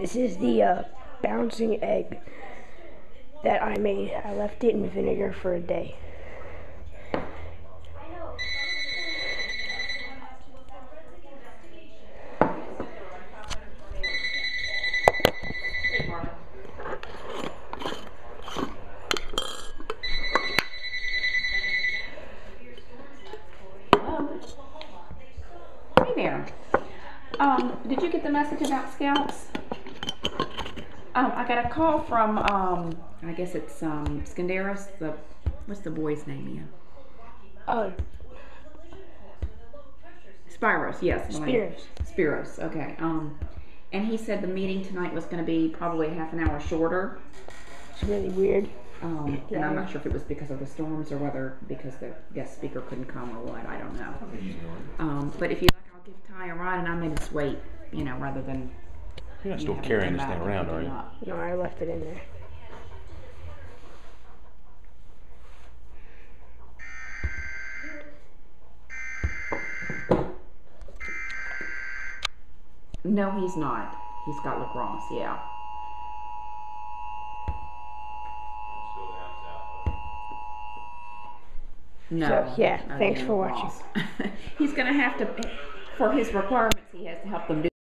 This is the bouncing egg that I made. I left it in vinegar for a day. Did you get the message about scouts? I got a call from, I guess it's Skanderos, what's the boy's name, Spiros, yes. Spiros, okay. And he said the meeting tonight was going to be probably half an hour shorter. It's really weird. And I'm not sure if it was because of the storms or whether because the guest speaker couldn't come or what, I don't know. But if you like, I'll give Ty a ride and I may just wait, you know, rather than... You're not still carrying this thing around, are you? No, I left it in there. No, he's not. He's got LaGrange, yeah. No. So, yeah, thanks for watching. He's going to have to, for his requirements, he has to help them do